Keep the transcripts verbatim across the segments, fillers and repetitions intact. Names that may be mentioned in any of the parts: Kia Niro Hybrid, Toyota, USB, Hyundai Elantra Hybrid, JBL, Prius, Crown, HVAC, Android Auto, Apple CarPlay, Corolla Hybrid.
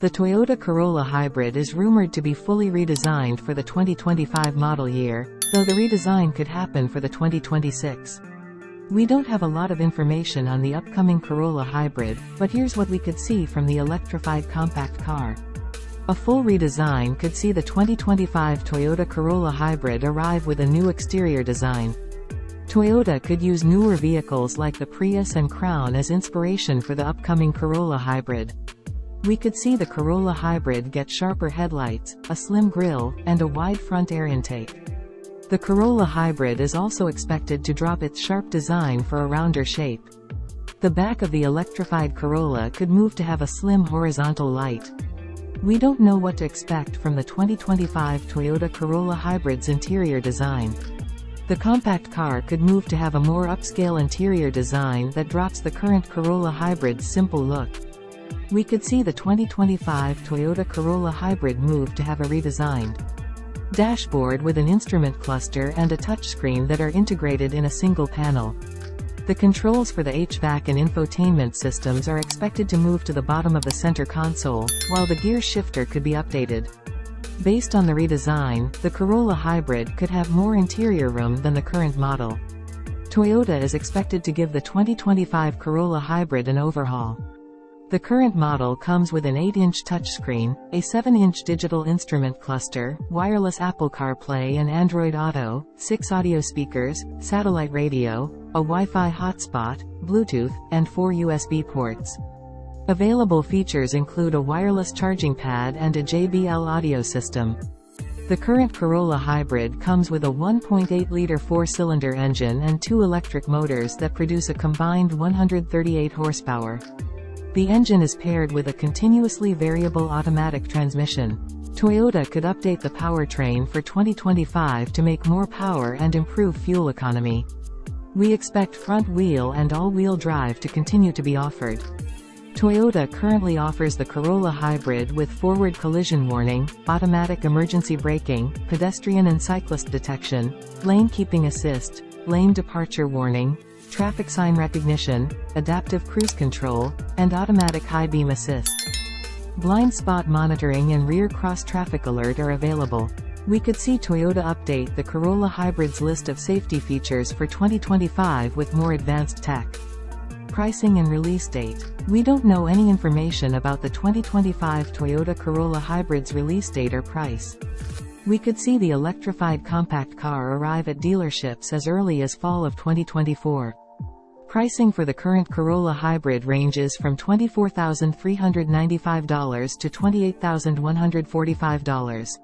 The Toyota Corolla Hybrid is rumored to be fully redesigned for the twenty twenty-five model year, though the redesign could happen for the twenty twenty-six. We don't have a lot of information on the upcoming Corolla Hybrid, but here's what we could see from the electrified compact car. A full redesign could see the twenty twenty-five Toyota Corolla Hybrid arrive with a new exterior design. Toyota could use newer vehicles like the Prius and Crown as inspiration for the upcoming Corolla Hybrid. We could see the Corolla Hybrid get sharper headlights, a slim grille, and a wide front air intake. The Corolla Hybrid is also expected to drop its sharp design for a rounder shape. The back of the electrified Corolla could move to have a slim horizontal light. We don't know what to expect from the twenty twenty-five Toyota Corolla Hybrid's interior design. The compact car could move to have a more upscale interior design that drops the current Corolla Hybrid's simple look. We could see the twenty twenty-five Toyota Corolla Hybrid move to have a redesigned dashboard with an instrument cluster and a touchscreen that are integrated in a single panel. The controls for the H V A C and infotainment systems are expected to move to the bottom of the center console, while the gear shifter could be updated. Based on the redesign, the Corolla Hybrid could have more interior room than the current model. Toyota is expected to give the twenty twenty-five Corolla Hybrid an overhaul. The current model comes with an eight inch touchscreen, a seven inch digital instrument cluster, wireless Apple CarPlay and Android Auto, six audio speakers, satellite radio, a Wi-Fi hotspot, Bluetooth, and four U S B ports. Available features include a wireless charging pad and a J B L audio system. The current Corolla Hybrid comes with a one point eight liter four cylinder engine and two electric motors that produce a combined one hundred thirty-eight horsepower. The engine is paired with a continuously variable automatic transmission. Toyota could update the powertrain for twenty twenty-five to make more power and improve fuel economy. We expect front-wheel and all-wheel drive to continue to be offered. Toyota currently offers the Corolla Hybrid with forward collision warning, automatic emergency braking, pedestrian and cyclist detection, lane keeping assist, lane departure warning, traffic sign recognition, adaptive cruise control, and automatic high beam assist. Blind spot monitoring and rear cross-traffic alert are available. We could see Toyota update the Corolla Hybrid's list of safety features for twenty twenty-five with more advanced tech. Pricing and release date. We don't know any information about the twenty twenty-five Toyota Corolla Hybrid's release date or price. We could see the electrified compact car arrive at dealerships as early as fall of twenty twenty-four. Pricing for the current Corolla Hybrid ranges from twenty-four thousand three hundred ninety-five dollars to twenty-eight thousand one hundred forty-five dollars.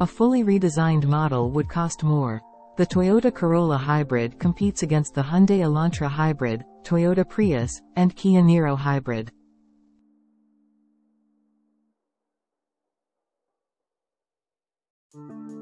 A fully redesigned model would cost more. The Toyota Corolla Hybrid competes against the Hyundai Elantra Hybrid, Toyota Prius, and Kia Niro Hybrid. Thank you.